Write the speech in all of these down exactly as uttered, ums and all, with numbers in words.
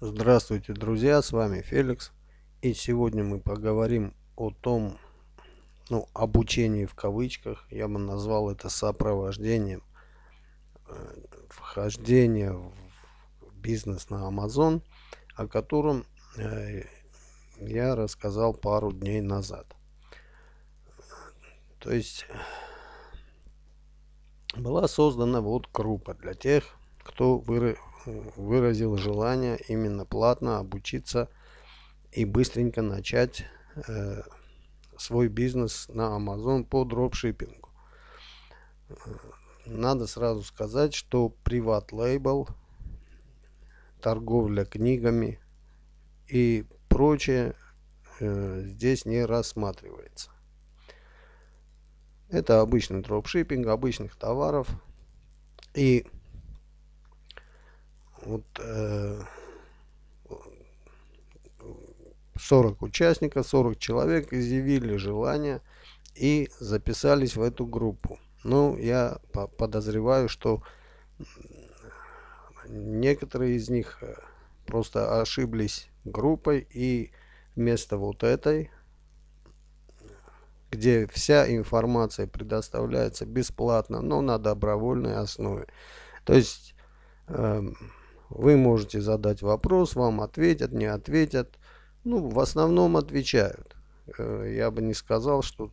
Здравствуйте, друзья, с вами Феликс, и сегодня мы поговорим о том, ну, обучении в кавычках, я бы назвал это сопровождением вхождения в бизнес на Amazon, о котором я рассказал пару дней назад. То есть была создана вот группа для тех, кто вырыл выразил желание именно платно обучиться и быстренько начать э, свой бизнес на Amazon по дропшиппингу. Надо сразу сказать, что приват-лейбл, торговля книгами и прочее э, здесь не рассматривается. Это обычный дропшиппинг обычных товаров, и вот сорок участников, сорок человек изъявили желание и записались в эту группу. Ну, я подозреваю, что некоторые из них просто ошиблись группой, и вместо вот этой, где вся информация предоставляется бесплатно, но на добровольной основе. То есть вы можете задать вопрос, вам ответят, не ответят. Ну, в основном отвечают. Я бы не сказал, что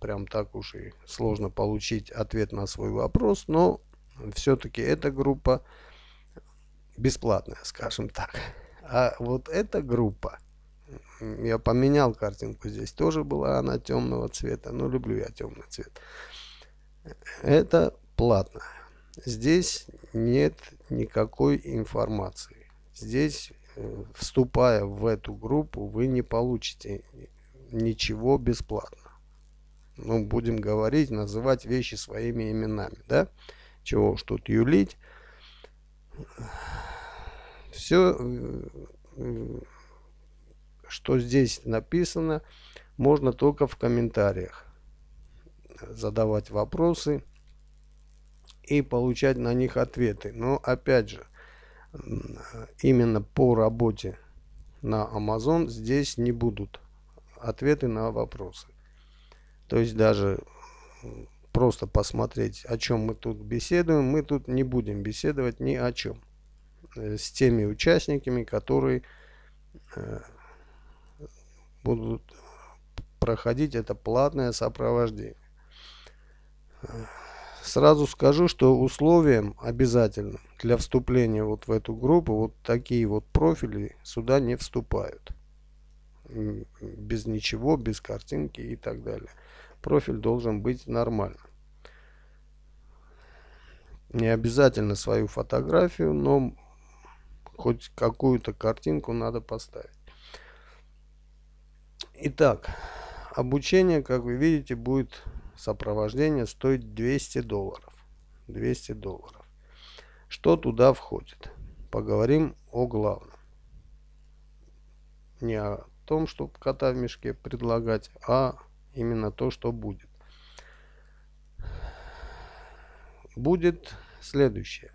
прям так уж и сложно получить ответ на свой вопрос, но все-таки эта группа бесплатная, скажем так. А вот эта группа, я поменял картинку, здесь тоже была она темного цвета, но люблю я темный цвет. Это платная. Здесь нет никакой информации. Здесь, вступая в эту группу, вы не получите ничего бесплатно. Ну, будем говорить, называть вещи своими именами, да? Чего уж тут юлить. Все, что здесь написано, можно только в комментариях задавать вопросы и получать на них ответы. Но опять же, именно по работе на Amazon здесь не будут ответы на вопросы. То есть даже просто посмотреть, о чем мы тут беседуем, мы тут не будем беседовать ни о чем с теми участниками, которые будут проходить это платное сопровождение. Сразу скажу, что условием обязательным для вступления вот в эту группу, вот такие вот профили сюда не вступают. Без ничего, без картинки и так далее. Профиль должен быть нормальным. Не обязательно свою фотографию, но хоть какую-то картинку надо поставить. Итак, обучение, как вы видите, будет... Сопровождение стоит двести долларов. двести долларов. Что туда входит? Поговорим о главном. Не о том, что кота в мешке предлагать, а именно то, что будет. Будет следующее.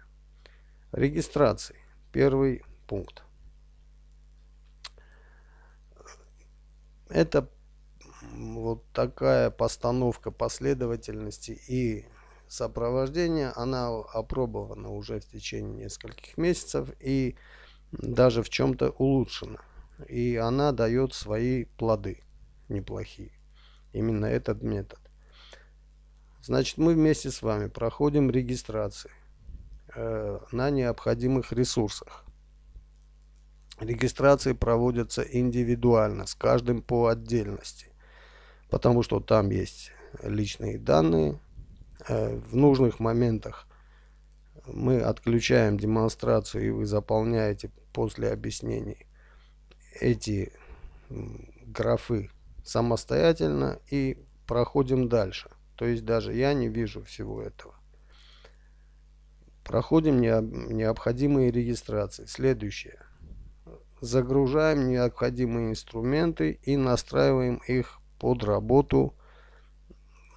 Регистрации. Первый пункт. Это вот такая постановка последовательности и сопровождения, она опробована уже в течение нескольких месяцев и даже в чем-то улучшена. И она дает свои плоды неплохие. Именно этот метод. Значит, мы вместе с вами проходим регистрации э, на необходимых ресурсах. Регистрации проводятся индивидуально, с каждым по отдельности. Потому что там есть личные данные. В нужных моментах мы отключаем демонстрацию, и вы заполняете после объяснений эти графы самостоятельно и проходим дальше. То есть даже я не вижу всего этого. Проходим необходимые регистрации. Следующее. Загружаем необходимые инструменты и настраиваем их под работу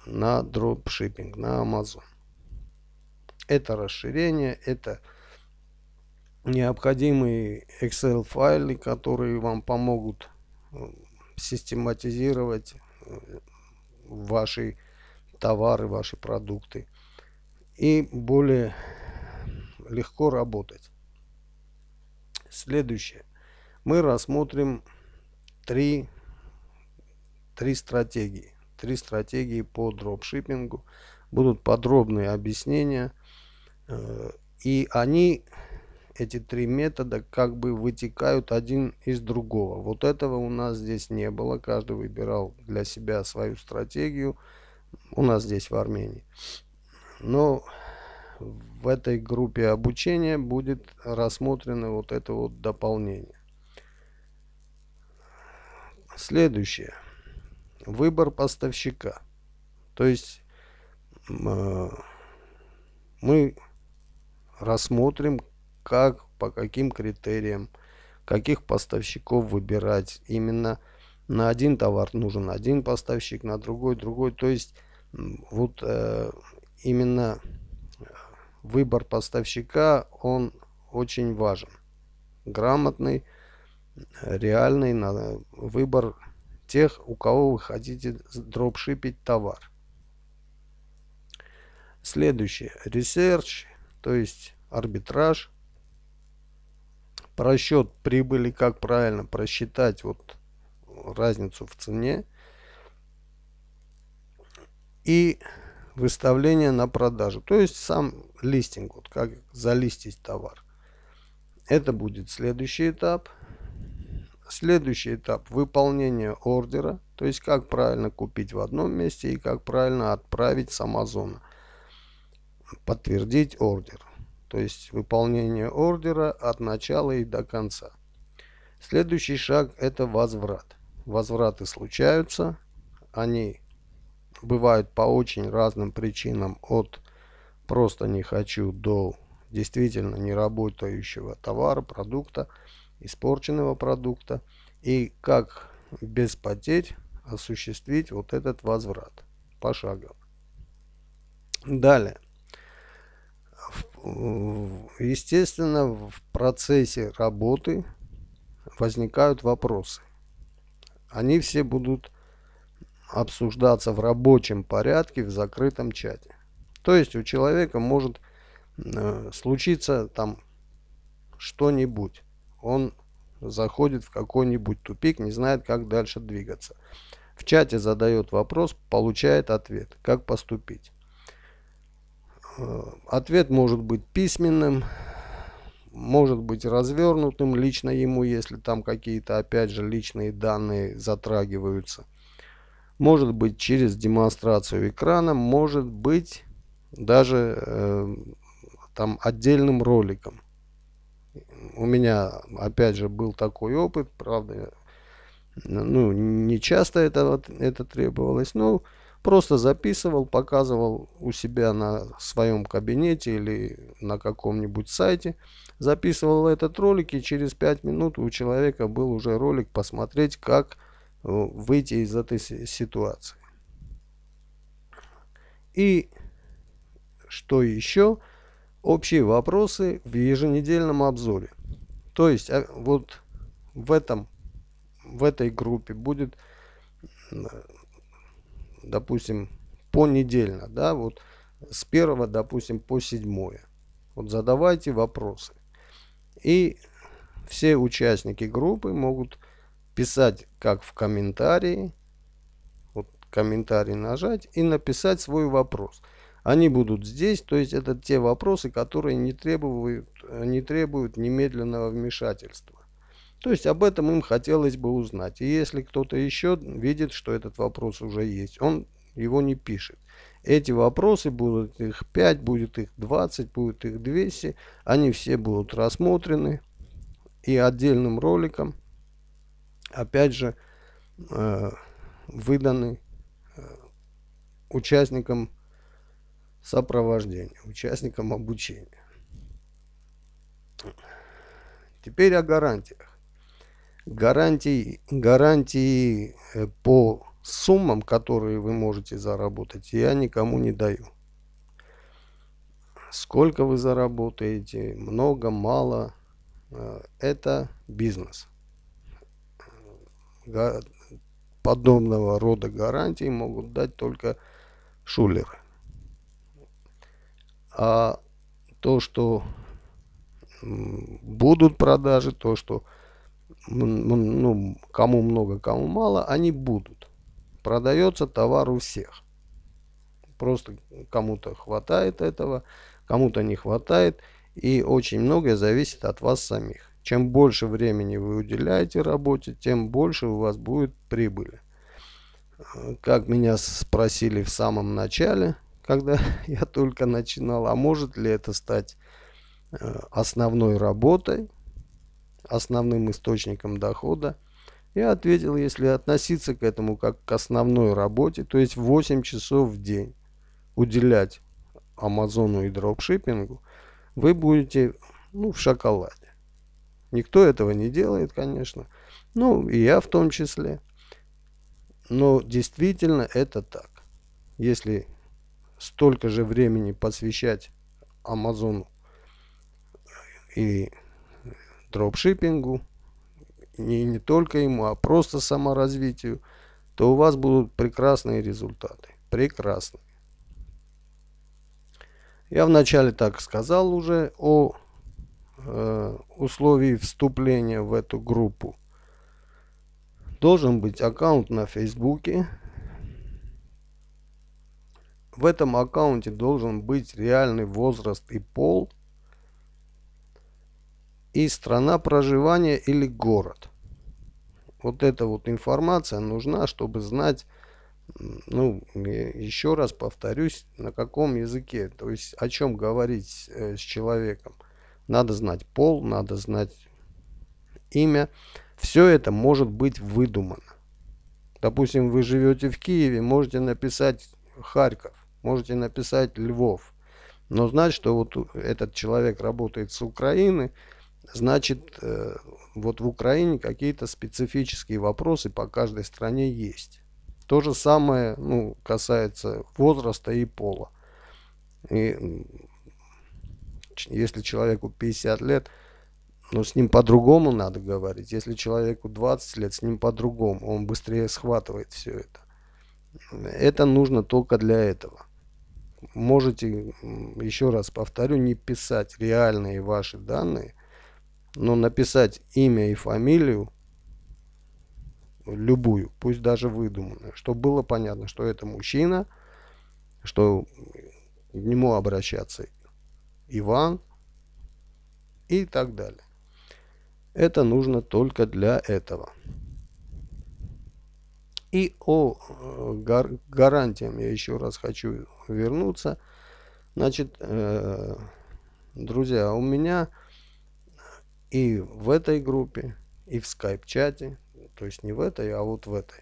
на дропшиппинг, на Amazon. Это расширение, это необходимые Excel файлы, которые вам помогут систематизировать ваши товары, ваши продукты и более легко работать. Следующее. Мы рассмотрим три, три стратегии. Три стратегии по дропшиппингу. Будут подробные объяснения. И они, эти три метода, как бы вытекают один из другого. Вот этого у нас здесь не было. Каждый выбирал для себя свою стратегию. У нас здесь в Армении. Но в этой группе обучения будет рассмотрено вот это вот дополнение. Следующее. Выбор поставщика. То есть э, мы рассмотрим, как, по каким критериям, каких поставщиков выбирать. Именно на один товар нужен один поставщик, на другой другой. То есть вот э, именно... выбор поставщика, он очень важен. Грамотный, реальный выбор тех, у кого вы хотите дропшипить товар. Следующее. Research, то есть арбитраж. Просчет прибыли, как правильно просчитать вот разницу в цене. И выставление на продажу, то есть сам листинг, вот как залистить товар. Это будет следующий этап. Следующий этап — выполнение ордера, то есть как правильно купить в одном месте и как правильно отправить с Амазона, подтвердить ордер. То есть выполнение ордера от начала и до конца. Следующий шаг — это возврат. Возвраты случаются, они бывают по очень разным причинам, от просто не хочу до действительно неработающего товара, продукта, испорченного продукта. И как без потерь осуществить вот этот возврат пошагово. Далее. Естественно, в процессе работы возникают вопросы. Они все будут обсуждаться в рабочем порядке в закрытом чате. То есть у человека может э, случиться там что-нибудь. Он заходит в какой-нибудь тупик, не знает, как дальше двигаться. В чате задает вопрос, получает ответ. Как поступить? Э, ответ может быть письменным, может быть развернутым лично ему, если там какие-то, опять же, личные данные затрагиваются. Может быть через демонстрацию экрана, может быть даже э, там отдельным роликом. У меня, опять же, был такой опыт, правда, ну, не часто это, это требовалось, но просто записывал, показывал у себя на своем кабинете или на каком-нибудь сайте, записывал этот ролик, и через пять минут у человека был уже ролик посмотреть, как выйти из этой ситуации. И что еще? Общие вопросы в еженедельном обзоре. То есть вот в этом, в этой группе будет, допустим, понедельно, да, вот с первого, допустим, по седьмое. Вот задавайте вопросы. И все участники группы могут писать как в комментарии, вот комментарий нажать и написать свой вопрос. Они будут здесь, то есть это те вопросы, которые не требуют, не требуют немедленного вмешательства. То есть об этом им хотелось бы узнать. И если кто-то еще видит, что этот вопрос уже есть, он его не пишет. Эти вопросы будут, их пять, будет их двадцать, будет их двести. Они все будут рассмотрены и отдельным роликом, опять же, выданы участникам сопровождения, участникам обучения. Теперь о гарантиях. Гарантии, гарантии по суммам, которые вы можете заработать, я никому не даю. Сколько вы заработаете, много, мало, это бизнес. Подобного рода гарантии могут дать только шулеры. А то, что будут продажи, то, что ну, кому много, кому мало, они будут. Продается товар у всех. Просто кому-то хватает этого, кому-то не хватает. И очень многое зависит от вас самих. Чем больше времени вы уделяете работе, тем больше у вас будет прибыли. Как меня спросили в самом начале, когда я только начинал, а может ли это стать основной работой, основным источником дохода? Я ответил, если относиться к этому как к основной работе, то есть восемь часов в день уделять Амазону и дропшиппингу, вы будете ну, в шоколаде. Никто этого не делает, конечно. Ну, и я в том числе. Но действительно это так. Если столько же времени посвящать Амазону и дропшиппингу, и не только ему, а просто саморазвитию, то у вас будут прекрасные результаты. Прекрасные. Я вначале так сказал уже о э, условии вступления в эту группу. Должен быть аккаунт на Фейсбуке. В этом аккаунте должен быть реальный возраст и пол. И страна проживания или город. Вот эта вот информация нужна, чтобы знать, ну, еще раз повторюсь, на каком языке, то есть о чем говорить с человеком. Надо знать пол, надо знать имя. Все это может быть выдумано. Допустим, вы живете в Киеве, можете написать Харьков, можете написать Львов. Но знать, что вот этот человек работает с Украины, значит, вот в Украине какие-то специфические вопросы по каждой стране есть. То же самое, ну, касается возраста и пола. И если человеку пятьдесят лет, ну, с ним по-другому надо говорить. Если человеку двадцать лет, с ним по-другому. Он быстрее схватывает все это. Это нужно только для этого. Можете, еще раз повторю, не писать реальные ваши данные, но написать имя и фамилию, любую, пусть даже выдуманную, чтобы было понятно, что это мужчина, что к нему обращаться Иван и так далее. Это нужно только для этого. И о гар- гарантиям я еще раз хочу вернуться. Значит, э- друзья, у меня и в этой группе, и в скайп-чате, то есть не в этой, а вот в этой.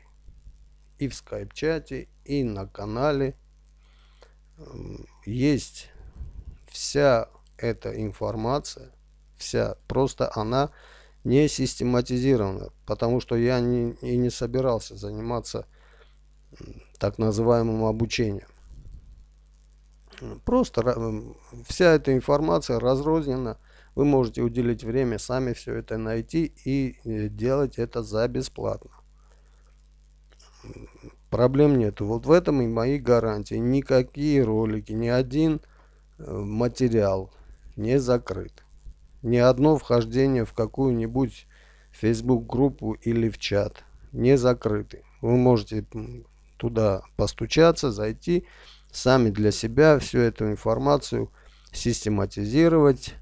И в скайп-чате, и на канале есть вся эта информация. Вся. Просто она не систематизирована. Потому что я не, и не собирался заниматься так называемым обучением. Просто вся эта информация разрознена. Вы можете уделить время, сами все это найти и делать это за бесплатно. Проблем нету. Вот в этом и мои гарантии. Никакие ролики, ни один материал не закрыт. Ни одно вхождение в какую-нибудь Facebook-группу или в чат не закрыты. Вы можете туда постучаться, зайти, сами для себя всю эту информацию систематизировать,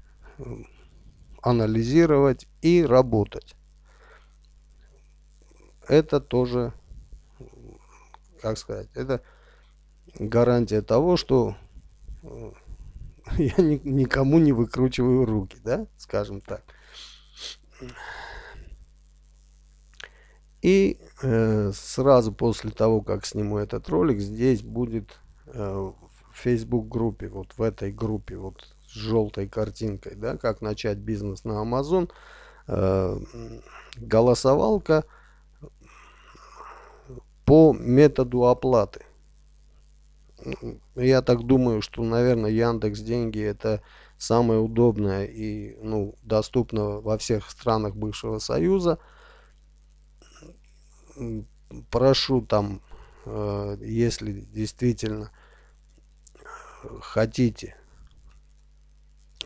анализировать и работать. Это тоже, как сказать, это гарантия того, что я никому не выкручиваю руки, да, скажем так. И э, сразу после того, как сниму этот ролик, здесь будет э, в Facebook группе, вот в этой группе, вот с желтой картинкой, да, как начать бизнес на Amazon, э, голосовалка по методу оплаты. Я так думаю, что, наверное, Яндекс.Деньги — это самое удобное и ну, доступно во всех странах бывшего Союза. Прошу там, если действительно хотите,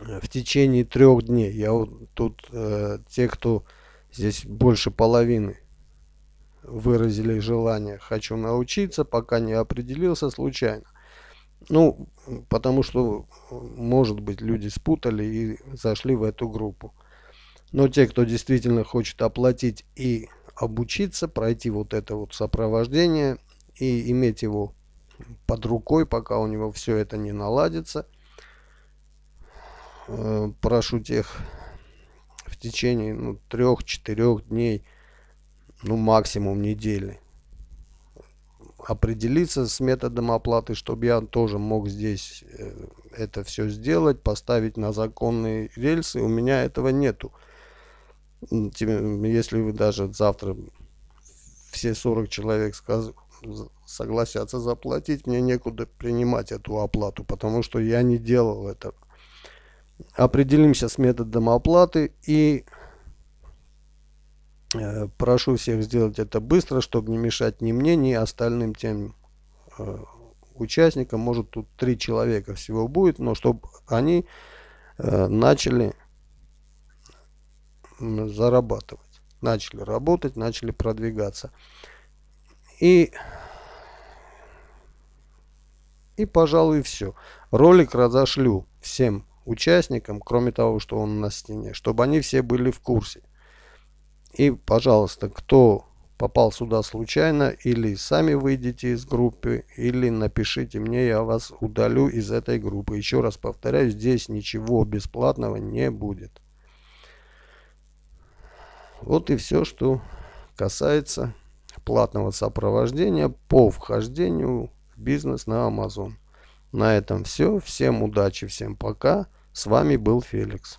в течение трех дней. Я вот тут те, кто здесь больше половины выразили желание «хочу научиться», пока не определился, случайно. Ну, потому что, может быть, люди спутали и зашли в эту группу. Но те, кто действительно хочет оплатить и обучиться, пройти вот это вот сопровождение и иметь его под рукой, пока у него все это не наладится, прошу тех в течение ну, трех-четырех дней, ну максимум недели, определиться с методом оплаты, чтобы я тоже мог здесь это все сделать, поставить на законные рельсы. У меня этого нету. Если вы даже завтра все сорок человек согласятся заплатить, мне некуда принимать эту оплату, потому что я не делал это. Определимся с методом оплаты и прошу всех сделать это быстро, чтобы не мешать ни мне, ни остальным тем участникам. Может, тут три человека всего будет, но чтобы они начали зарабатывать, начали работать, начали продвигаться. И, и пожалуй, все. Ролик разошлю всем участникам, кроме того, что он на стене, чтобы они все были в курсе. И, пожалуйста, кто попал сюда случайно, или сами выйдите из группы, или напишите мне, я вас удалю из этой группы. Еще раз повторяю, здесь ничего бесплатного не будет. Вот и все, что касается платного сопровождения по вхождению в бизнес на Amazon. На этом все. Всем удачи, всем пока. С вами был Феликс.